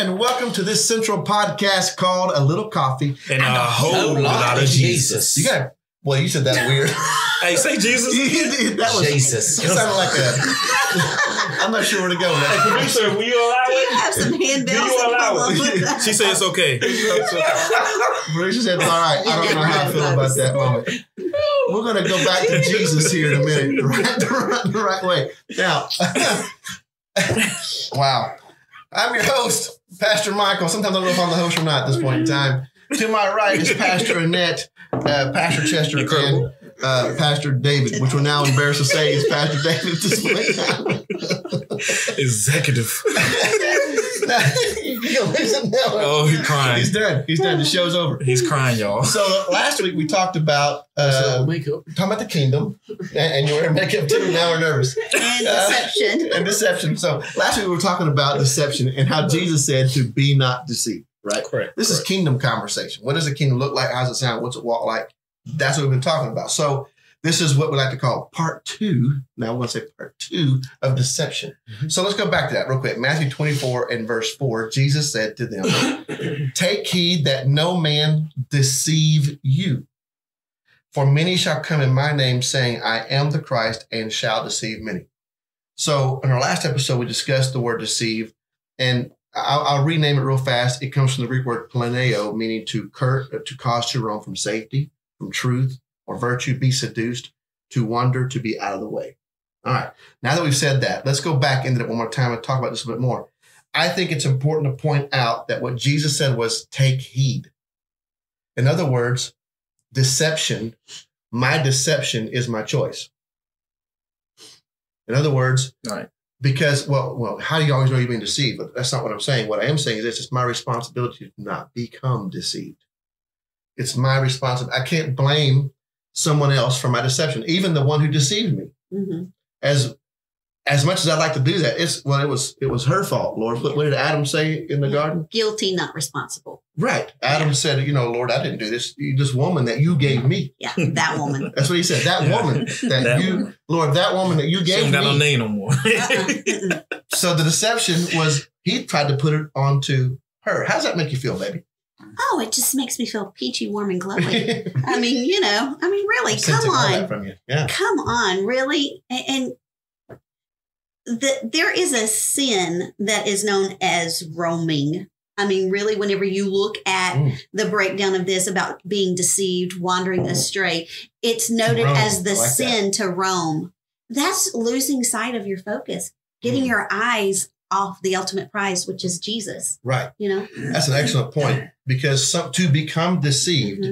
and welcome to this central podcast called A Little Coffee and a Whole Lot of Jesus. You got, well, you said that weird. Hey, say Jesus. That was Jesus. It sounded like that. I'm not sure where to go. Hey, producer, will you allow it? Do you have some handbells? Will you allow it? She said it's okay. Producer said, all right, I don't know how I feel about that moment. We're going to go back to Jesus here in a minute. The right way. Now, wow. I'm your host, Pastor Michael. Sometimes I don't know if I'm the host or not at this point in time. To my right is Pastor Annette, Pastor Chester, and Pastor David, which we're now embarrassed to say is Pastor David at this point in time. Executive. Oh, he's crying. He's done. He's done. The show's over. He's crying, y'all. So last week we talked about talking about the kingdom, and you wear makeup too. Now we're nervous. And deception. And deception. So last week we were talking about deception and how Jesus said to be not deceived. Right. Correct. This is kingdom conversation. What does a kingdom look like? How does it sound? What's it walk like? That's what we've been talking about. So this is what we like to call part two. Now I want to say part two of deception. So let's go back to that real quick. Matthew 24 and verse 4, Jesus said to them, take heed that no man deceive you. For many shall come in my name saying, I am the Christ, and shall deceive many. So in our last episode, we discussed the word deceive, and I'll rename it real fast. It comes from the Greek word planeo, meaning to cause to roam from safety, from truth, or virtue, be seduced, to wander, to be out of the way. All right. Now that we've said that, let's go back into it one more time and talk about this a bit more. I think it's important to point out that what Jesus said was take heed. In other words, deception, my deception is my choice. In other words, all right. Because, well, how do you always know you're being deceived? But that's not what I'm saying. What I am saying is it's my responsibility to not become deceived. It's my responsibility. I can't blame someone else for my deception, even the one who deceived me. Mm-hmm. As much as I like to do that, it was her fault, Lord. What did Adam say in the garden? Guilty, not responsible. Right. Adam said, you know, Lord, I didn't do this. This woman that you gave me. Yeah, that woman. That's what he said. That woman that, you, Lord, that woman that you gave me. She don't got no name no more. So the deception was he tried to put it onto her. How does that make you feel, baby? Oh, it just makes me feel peachy, warm, and glowing. I mean, you know, I mean, really, come on. From you. Yeah. Come on, really? And there is a sin that is known as roaming. I mean, really, whenever you look at the breakdown of this about being deceived, wandering astray, it's noted as the sin to roam. That's losing sight of your focus, getting your eyes off the ultimate prize, which is Jesus. Right. You know, that's an excellent point, because to become deceived,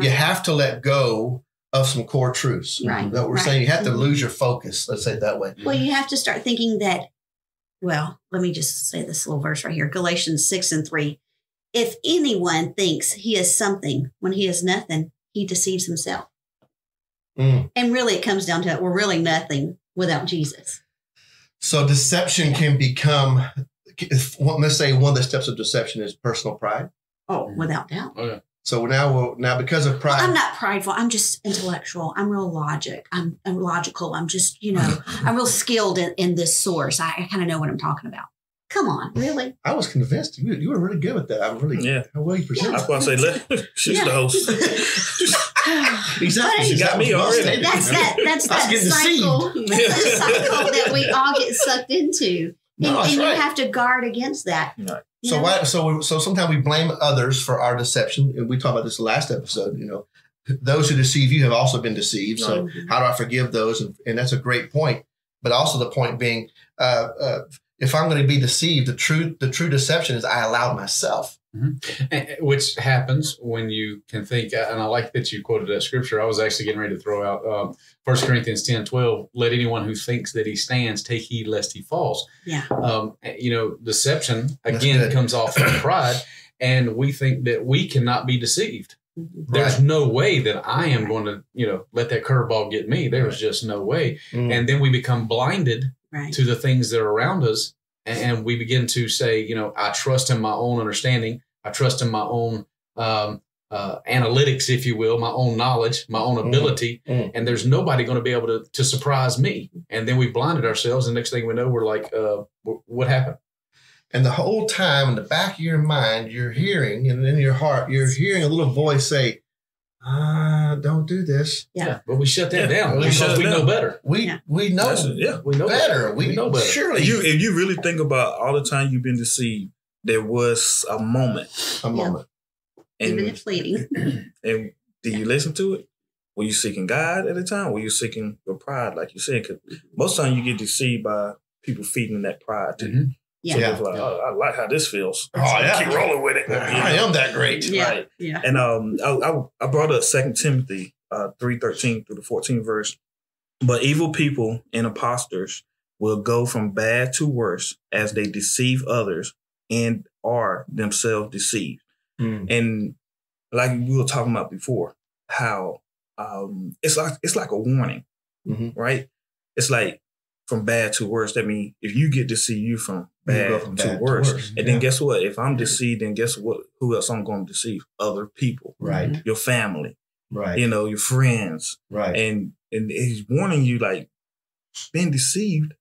you have to let go of some core truths. Right. That we're saying you have to lose your focus. Let's say it that way. Well, you have to start thinking that, well, let me just say this little verse right here, Galatians 6:3. If anyone thinks he is something when he is nothing, he deceives himself. Mm. And really it comes down to, we're really nothing without Jesus. So deception can become, let's say one of the steps of deception is personal pride. Oh, without doubt. Oh, yeah. So now because of pride. Well, I'm not prideful. I'm just intellectual. I'm real logic. I'm logical. I'm just, you know, I'm real skilled in this source. I kind of know what I'm talking about. Come on, really? I was convinced you were really good with that. I'm really, how well you presented. That's why I say, she's the host. Exactly. She got me already. That's that cycle. That's the cycle that we all get sucked into. And you have to guard against that. Right. So so sometimes we blame others for our deception. And we talked about this last episode, you know, those who deceive you have also been deceived. Right. So how do I forgive those? And that's a great point. But also the point being, if I'm going to be deceived, the true deception is I allowed myself. Mm-hmm. Which happens when you can think, and I like that you quoted that scripture. I was actually getting ready to throw out 1 Corinthians 10:12. Let anyone who thinks that he stands take heed lest he falls. Yeah. You know, deception, again, comes off of pride, and we think that we cannot be deceived. Right. There's no way that I am going to, you know, let that curveball get me. There is just no way. Mm. And then we become blinded to the things that are around us. And we begin to say, you know, I trust in my own understanding. I trust in my own analytics, if you will, my own knowledge, my own ability. Mm-hmm. And there's nobody going to be able to surprise me. And then we blinded ourselves. And next thing we know, we're like, what happened? And the whole time in the back of your mind, you're hearing, and in your heart, you're hearing a little voice say, don't do this. Yeah. But we shut that down because we know better. We know better. We know better. Surely. If you really think about all the time you've been deceived, there was a moment. A moment. And, even if fleeting. And did you listen to it? Were you seeking God at the time? Were you seeking your pride, like you said? Because most of the time you get deceived by people feeding that pride to you. Yeah. So it's like, oh, I like how this feels. Oh, so yeah. Keep rolling with it. You know? I am that great. Yeah. Right. Yeah. And I brought up 2 Timothy 3:13 through the 14th verse. But evil people and impostors will go from bad to worse as they deceive others and are themselves deceived. Mm. And like we were talking about before, how it's like a warning, right? It's like from bad to worse. That means if you get deceived, you from bad, to worse. And then guess what? If I'm deceived, then guess what? Who else I'm going to deceive? Other people, right? Your family, right? You know, your friends, right? And he's warning you, like, being deceived,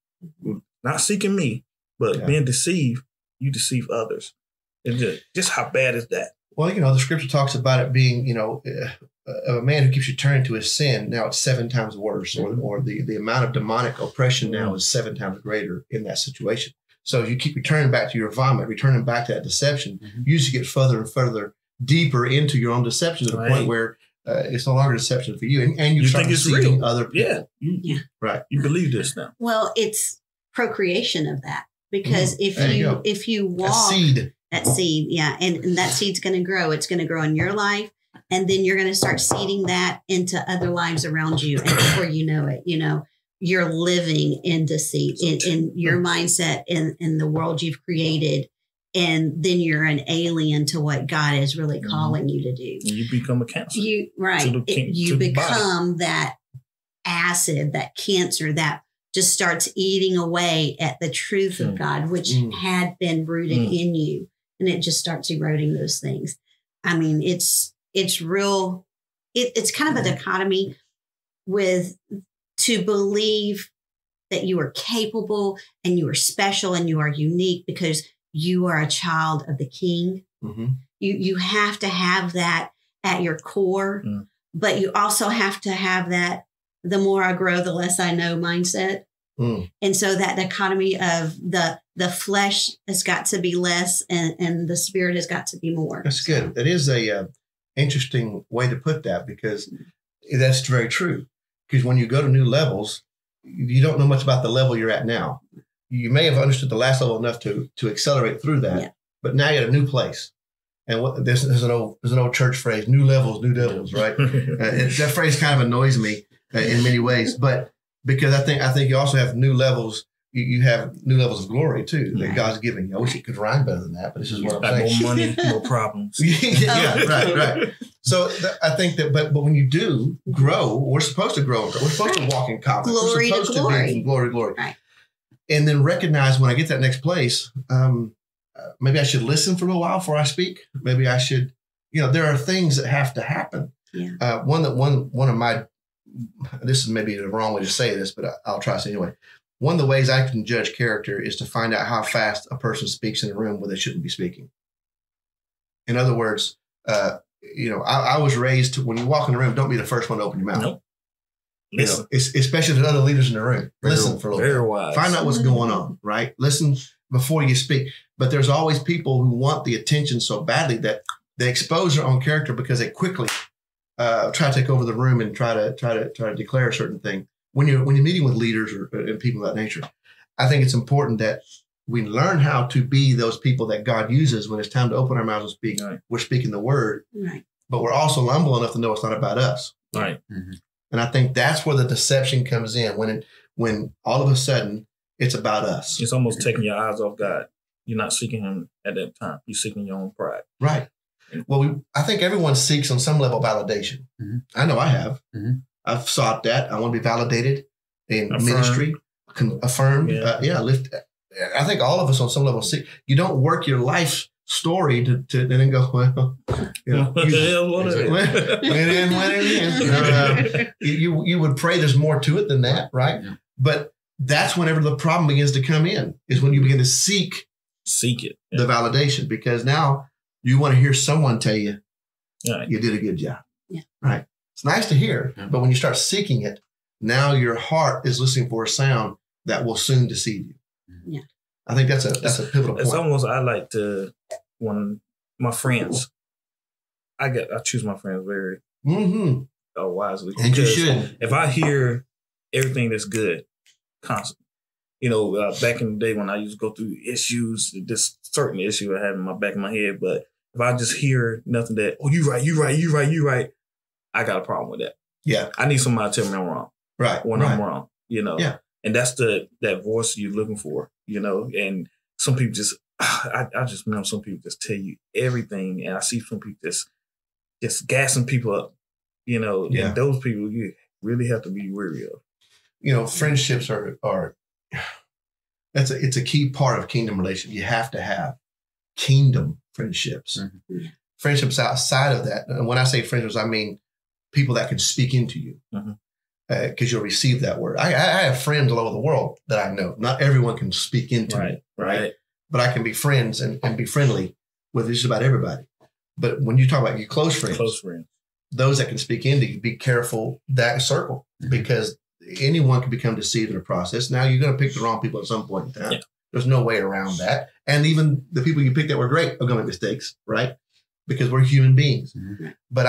not seeking me, but being deceived, you deceive others. And just how bad is that? Well, you know, the scripture talks about it being, you know, a man who keeps returning to his sin. Now it's 7 times worse, or the amount of demonic oppression now is 7 times greater in that situation. So if you keep returning back to your vomit, returning back to that deception, you usually get further and further deeper into your own deception to the point where it's no longer deception for you. And you start deceiving other people. Yeah. Right. You believe this now. Well, it's procreation of that, because if you walk that seed, and that seed's going to grow. It's going to grow in your life, and then you're going to start seeding that into other lives around you. And before you know it, you know, you're living in deceit, in your mindset, in the world you've created. And then you're an alien to what God is really calling you to do. You become a cancer. You become that acid, that cancer, that just starts eating away at the truth of God, which had been rooted in you. And it just starts eroding those things. I mean, it's real. It's kind of a dichotomy with to believe that you are capable and you are special and you are unique because you are a child of the King. You have to have that at your core, but you also have to have that the more I grow, the less I know mindset. And so that dichotomy of the flesh has got to be less and the spirit has got to be more. That's good. That is a interesting way to put that, because that's very true. Because when you go to new levels, you don't know much about the level you're at now. You may have understood the last level enough to accelerate through that, but now you're at a new place. And what, there's an old church phrase, new levels, new devils, right? That phrase kind of annoys me in many ways, but because I think you also have new levels. You have new levels of glory too that God's giving you. I wish it could rhyme better than that, but this is what I'm saying. More money, more problems. Right. So I think that, but when you do grow, we're supposed to grow. We're supposed to walk in confidence. Glory to glory. We're supposed to be glory. Right. And then recognize when I get to that next place, maybe I should listen for a little while before I speak. Maybe I should, you know, there are things that have to happen. Yeah. One of my, this is maybe the wrong way to say this, but I'll try to say anyway. One of the ways I can judge character is to find out how fast a person speaks in a room where they shouldn't be speaking. In other words, you know, I was raised to, when you walk in the room, don't be the first one to open your mouth. Nope. Listen. You know, especially if there's other leaders in the room. Listen for a little bit. Wise. Find out what's going on, right? Listen before you speak. But there's always people who want the attention so badly that they expose their own character because they quickly try to take over the room and try to declare a certain thing. When you're meeting with leaders or and people of that nature, I think it's important that we learn how to be those people that God uses when it's time to open our mouths and speak. Right. We're speaking the word, but we're also humble enough to know it's not about us. Right. Mm-hmm. And I think that's where the deception comes in, when all of a sudden it's about us. It's almost taking your eyes off God. You're not seeking him at that time. You're seeking your own pride. Right. Well, I think everyone seeks on some level validation. Mm-hmm. I know I have. Mm-hmm. I've sought that. I want to be validated in ministry, affirmed. Yeah. Lift. I think all of us on some level see. You don't work your life story to and then go, well, you know, you would pray there's more to it than that, right? Yeah. But that's whenever the problem begins to come in, is when you begin to seek seek it, the validation, because now you want to hear someone tell you, right, you did a good job. Yeah. Right. It's nice to hear, but when you start seeking it, now your heart is listening for a sound that will soon deceive you. Yeah. I think that's a pivotal point. It's almost, I like to, when my friends, I choose my friends very wisely. And you should. If I hear everything that's good constantly, you know, back in the day when I used to go through issues, this certain issue I had in my back of my head, but if I just hear nothing that, oh, you right, I got a problem with that. Yeah. I need somebody to tell me I'm wrong. Right. When I'm wrong, you know. Yeah. And that's that voice you're looking for, you know. And some people just, I just know some people just tell you everything. And I see some people just gassing people up, you know. Yeah. And those people you really have to be wary of. You know, friendships are it's a key part of kingdom relationship. You have to have kingdom friendships. Mm-hmm. Friendships outside of that. And when I say friendships, I mean people that can speak into you. Mm-hmm. Because you'll receive that word. I have friends all over the world that I know. Not everyone can speak into me, right? But I can be friends and be friendly with just about everybody. But when you talk about your close friends, those that can speak into you, be careful that circle, because anyone can become deceived in the process. Now you're going to pick the wrong people at some point in time. Yeah. There's no way around that. And even the people you pick that were great are going to make mistakes, right? Because we're human beings. Mm-hmm. But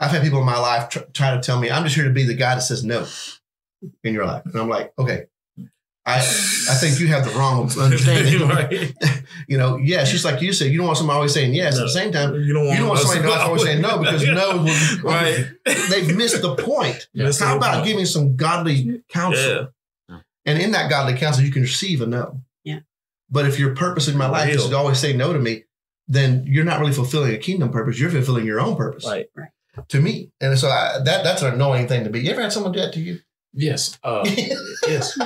I've had people in my life try to tell me, I'm just here to be the guy that says no in your life. And I'm like, okay, I think you have the wrong understanding. Right. You know, yes, just like you said, you don't want somebody always saying yes. No. At the same time, you don't want somebody not always saying no, because they've missed the point. How about giving some godly counsel? Yeah. And in that godly counsel, you can receive a no. Yeah. But if your purpose in my life is to always say no to me, then you're not really fulfilling a kingdom purpose. You're fulfilling your own purpose. Right. To me. And so that's an annoying thing to be. You ever had someone do that to you? Yes. Yes.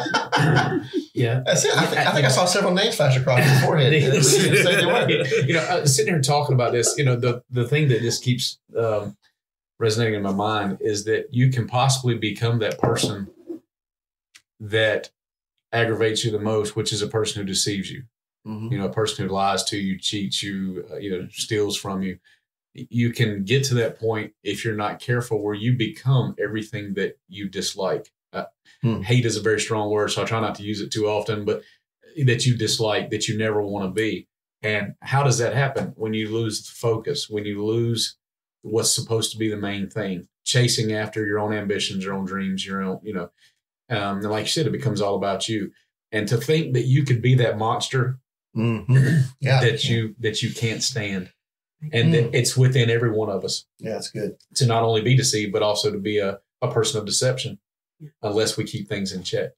Yeah. That's it. I think I saw several names flash across your forehead. You know, sitting here talking about this, you know, the thing that just keeps resonating in my mind is that you can possibly become that person that aggravates you the most, which is a person who deceives you. Mm-hmm. You know, a person who lies to you, cheats you, you know, steals from you. You can get to that point if you're not careful, where you become everything that you dislike. Hate is a very strong word, so I try not to use it too often, but that you dislike, that you never want to be. And how does that happen? When you lose focus, when you lose what's supposed to be the main thing, chasing after your own ambitions, your own dreams, your own, you know, and like you said, it becomes all about you. And to think that you could be that monster that you can't stand. And it's within every one of us. Yeah, that's good. To not only be deceived, but also to be a person of deception, unless we keep things in check.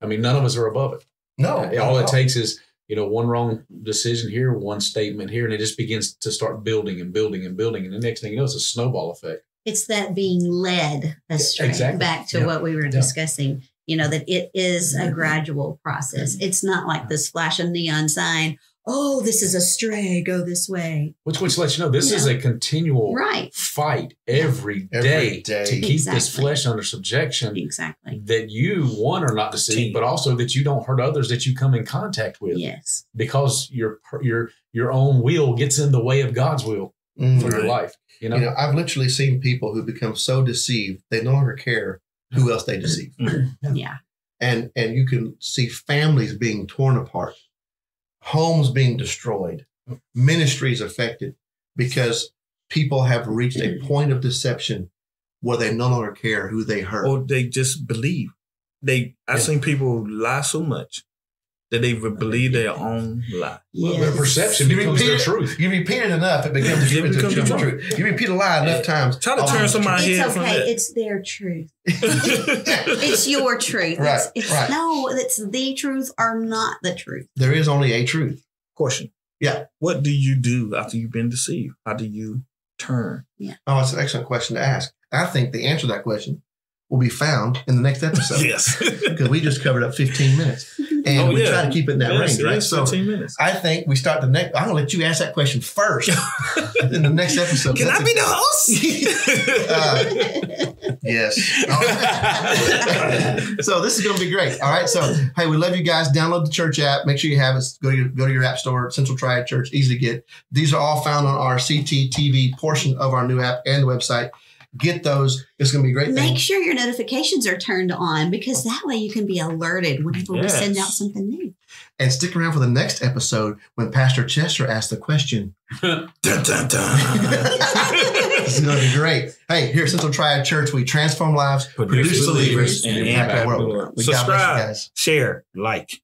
I mean, none of us are above it. No. All it takes is, you know, one wrong decision here, one statement here, and it just begins to start building and building and building. And the next thing you know, it's a snowball effect. It's that being led astray, back to what we were discussing, you know, that it is a gradual process. It's not like this flash of neon sign. Oh, this is a stray, go this way. Which lets you know this is a continual fight every day to keep this flesh under subjection. Exactly. That you, one, are not deceived, but also that you don't hurt others that you come in contact with. Yes. Because your own will gets in the way of God's will for your life. You know, I've literally seen people who become so deceived, they no longer care who else they deceive. Yeah. And you can see families being torn apart. Homes being destroyed, ministries affected, because people have reached a point of deception where they no longer care who they hurt. Or they just believe. I've seen people lie so much that they believe their own lie. Well, their perception becomes their truth. You repeat it enough, it becomes the truth. You repeat a lie enough times. Try to turn somebody's head from that. It's okay. It's their truth. It's your truth. Right. It's no, it's the truth or not the truth. There is only a truth. Question. Yeah. What do you do after you've been deceived? How do you turn? Yeah. Oh, that's an excellent question to ask. I think the answer to that question will be found in the next episode. Yes. Because we just covered up 15 minutes. And we try to keep it in that range, right? So 15 minutes. I think we start the next. I'm going to let you ask that question first in the next episode. Can I be the host? Yes. So this is going to be great. All right. So, hey, we love you guys. Download the church app. Make sure you have us. Go to your app store, Central Triad Church. Easy to get. These are all found on our CT TV portion of our new app and the website. Get those. It's going to be a great thing. Make sure your notifications are turned on, because that way you can be alerted whenever we send out something new. And stick around for the next episode when Pastor Chester asks the question. Dun, dun, dun. It's going to be great. Hey, here at Central Triad Church, we transform lives, produce believers, and impact the world. Subscribe, share, like.